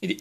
痛い。